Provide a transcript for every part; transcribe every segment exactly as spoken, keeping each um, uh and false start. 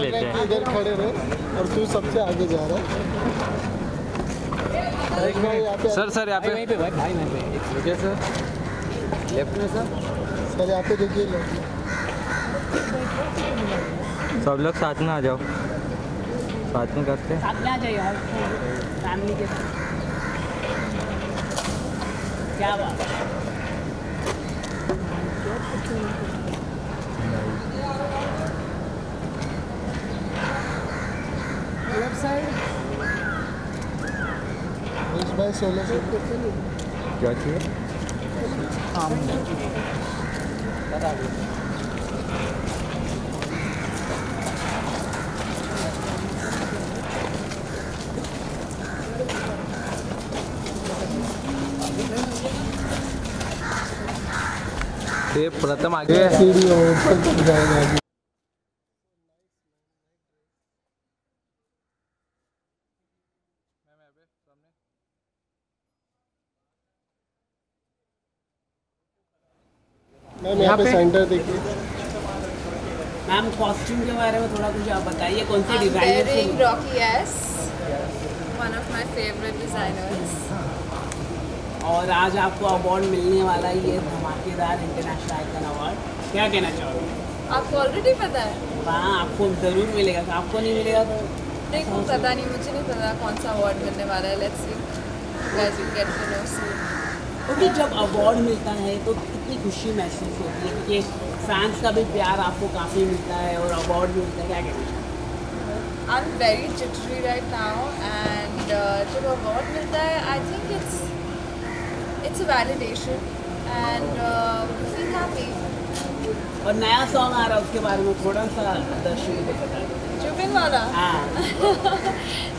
लेते हैं। इधर खड़े रहे और तू सबसे आगे जा रहा है। सर सर यहाँ पे वहीं पे भाई वहीं पे एक सेकंड सर, लेफ्ट में सर। सर यहाँ पे देखिए, सब लोग साथ में आ जाओ, साथ में करते हैं, साथ में आ जाइए यार, फैमिली के साथ। क्या बात है, भाई सोलह से क्या चाहिए? प्रथम आगे सीढ़ी ऊपर जाएगा। यहाँ पे सेंटर देखिए। मैम कॉस्ट्यूम के बारे में थोड़ा कुछ आप बताइए, कौन से डिजाइनर से? Rocky S, one of my favourite designers. और आज आपको अवार्ड मिलने वाला है, ये धमाकेदार इंटरनेशनल आइकन अवार्ड, क्या कहना चाहोगे? आपको ऑलरेडी पता है? हाँ, आपको ज़रूर मिलेगा, आपको नहीं मिलेगा तो देखो, पता नहीं, मुझे नहीं पता कौन सा अवार्ड मिलने वाला है। Let's see. क्योंकि जब अवार्ड मिलता है तो कितनी खुशी महसूस होती है, क्योंकि फैंस का भी प्यार आपको काफ़ी मिलता है और अवार्ड भी मिलता है, क्या कहते हैं? I am very jittery right now and जब अवार्ड मिलता है I think it's it's a validation and feel happy. और नया सॉन्ग आ रहा है, उसके बारे में थोड़ा सा दर्शकों को बताएं। चुपिन वाला?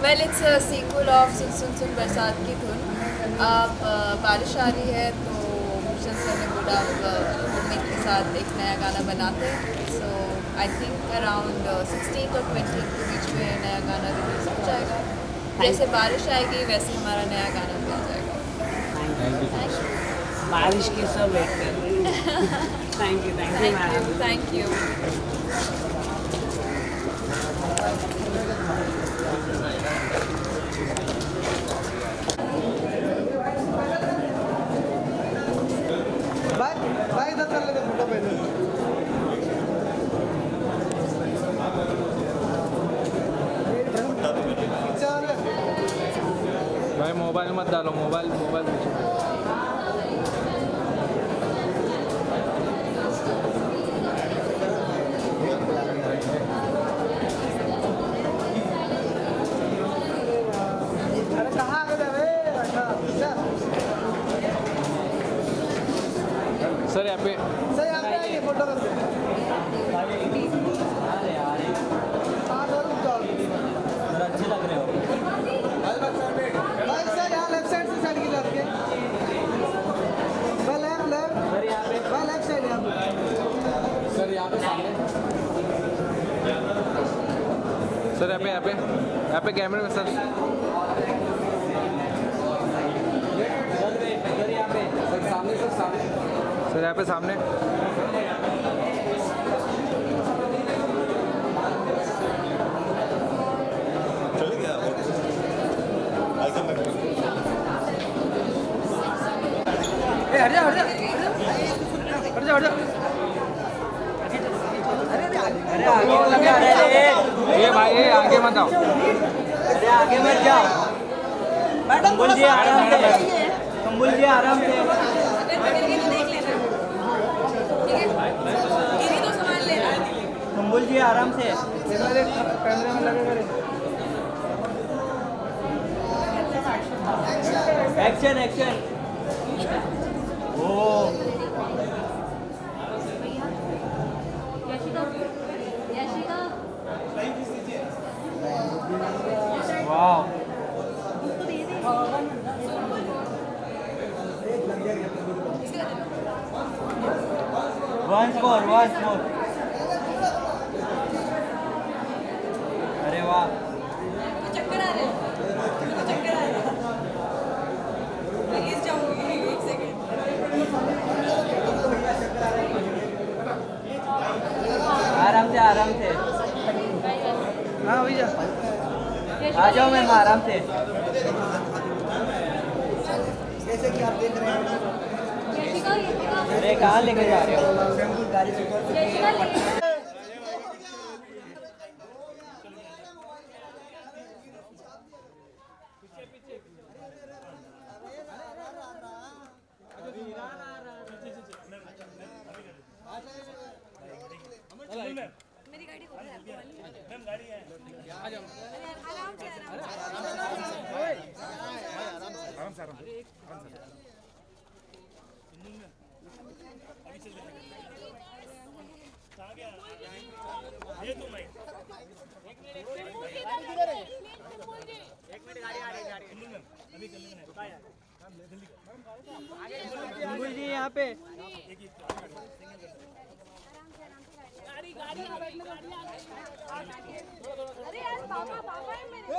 Well it's a sequel of सुन सुन सुन बरसात की धुन। अब बारिश आ रही है तो मुझे सर ने बोला मम्मी के साथ एक नया गाना बनाते हैं, so I think around sixteen और ट्वेंटी के बीच में नया गाना रिलीज हो जाएगा। जैसे बारिश आएगी वैसे हमारा नया गाना मिल जाएगा। बारिश की सब वेट कर रही है। Thank you thank you thank you. भाई मोबाइल मत डालो, मोबाइल मोबाइल सर यहाँ पे सर यहाँ पे आइए फोटो सर। यहाँ पे यहाँ पे यहाँ पे कैमरे में सर सर यहाँ पे सामने हट जा हट जा हट जा हट जा। ये भाई ये आगे मत आओ, अरे आगे मत जाओ मैडम, बोल जी आराम से, तुम बोल जी आराम से, तुम बोल जी आराम से, कैमरे में लगेगा। Action action. Oh Once more, once more. अरे वाह। चक्कर आ रहे हैं। चक्कर आ रहे हैं। मैं गिर जाऊँगी एक सेकंड। आराम से आराम से। हाँ भैया आ जाओ मैम आराम से। जैसे कि आप देख रहे हैं अरे कहाँ लेकर जा रहे हो। मेरी गाड़ी को मैम गाड़ी है आ जाओ आराम से आराम से आराम से अभी चल आ गया ये तो मैं एक मिनट एक मिनट गाड़ी आ रही जा रही है अभी चल लेना है कहां है हम ले जल्दी आगे मुंगुल जी यहां पे गाड़ी गाड़ी बैठने दो। अरे यार पापा पापा है मेरे।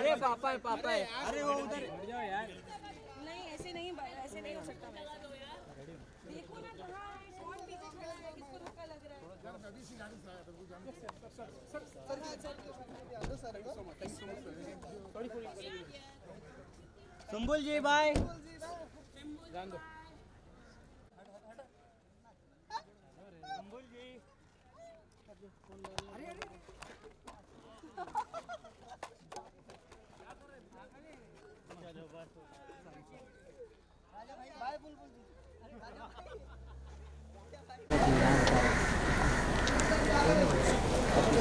अरे पापा है पापा है। अरे वो उधर जाओ यार। नहीं ऐसे नहीं ऐसे नहीं हो सकता। देखो ना कहाँ कौन पीछे खड़ा है किसको धक्का लग रहा है। अभी सी गाड़ी से आया था वो जान sir sir sir sir sir थोड़ी थोड़ी संबुल जी बाय जान दो संबुल जी। अरे अरे चलो बस राजा भाई बाय बुलबुल जी। अरे राजा भाई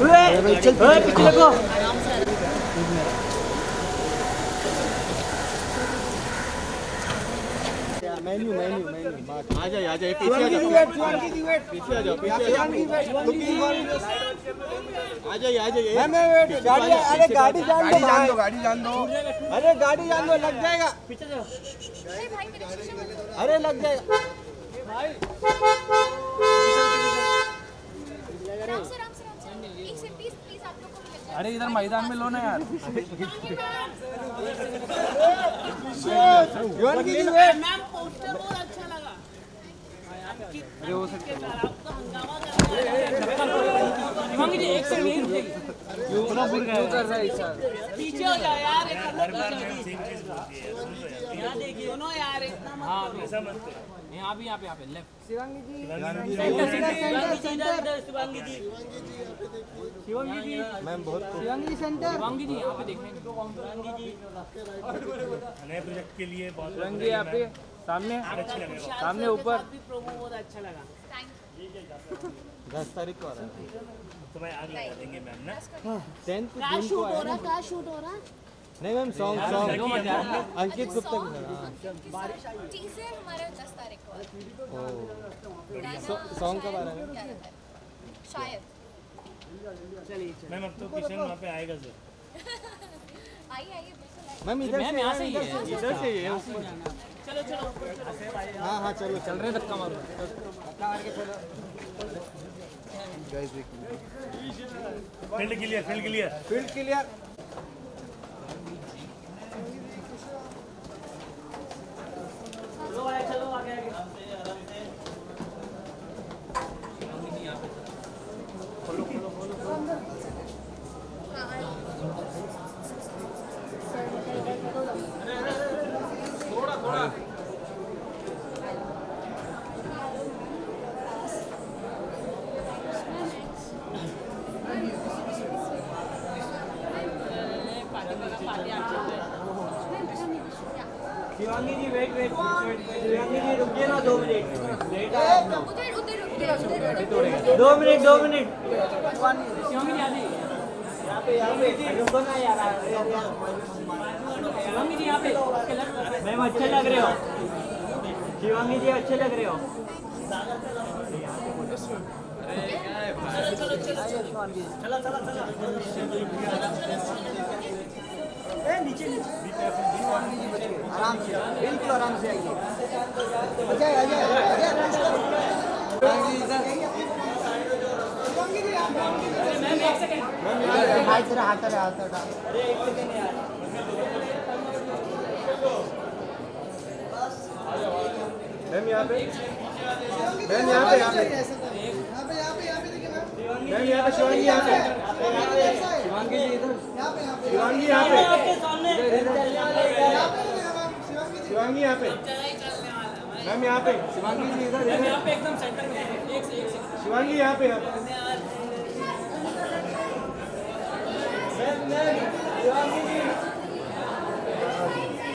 ओए चल ओए पीछे देखो आराम से मेन्यू मेन्यू मेन्यू आ जाए आ जाए पीछे आ जाओ पीछे आ जाओ पीछे आ जाए आ जाए गाड़ी अरे गाड़ी जान दो जान दो गाड़ी जान दो अरे गाड़ी जान दो लग जाएगा पीछे जाओ अरे लग जाएगा भाई अरे इधर मैदान में लो ना यार पोस्टर बहुत अच्छा लगा। अरे वो सबके आपका हंगामा कर रहा है एक से नहीं रुकेगी पूरा पूरा कर रहा है इस साल पीछे हो जाओ यार यार देखिए सुनो यार इतना मत हां ऐसा मत यहां भी यहां पे यहां पे लेफ्ट शिवांगी जी शिवांगी जी शिवांगी जी मैम बहुत शिवांगी जी सेंटर शिवांगी जी यहां पे देखने को शिवांगी जी नए प्रोजेक्ट के लिए बहुत शिवांगी यहां पे सामने सामने ऊपर प्रोमो बहुत अच्छा लगा दस तारीख को आ रहा है तो मैं आगे बता देंगे मैम ना टेंथ को का शूट हो रहा का शूट हो रहा नहीं ma'am song song Ankit Gupta बारिश आई टीजर हमारा दस तारीख को सॉन्ग का बारे में शायद चलिए मैम अब तो किशन वहां पे आएगा सर आइए आइए मैम इधर मैम यहां से ही है इधर से ही है चलो चलो हाँ हाँ चलो चल रहे धक्का मारो धक्का मार के चलो गाइस देखिए field clear field clear field clear चलो आया चलो आगे आगे आराम से आराम से खोलो खोलो खोलो शिवांगी जी वेट वेट शिवांगी जी रुकिए ना दो मिनट दो मिनट दो मिनट शिवांगी जी यहाँ पे यहाँ पे रुको ना यार शिवांगी जी यहाँ पे मैम अच्छे लग रहे हो शिवांगी जी अच्छे लग रहे हो चला चला चला ए नीचे नीचे आराम से बिल्कुल आराम से आइए अच्छा आइए मैम एक सेकंड मैम भाई तेरा हाथ है हाथ है अरे एक सेकंड यार मैम यहां पे मैम यहां पे यहां पे यहां पे यहां पे देखिए मैम मैम यहां पे शिवांगी यहां पे यहाँ पे मैम, यहाँ पे शिवांगी जी इधर यहाँ पे एकदम सेंटर में एक से एक से शिवांगी यहाँ पे मैम मैम शिवांगी जी।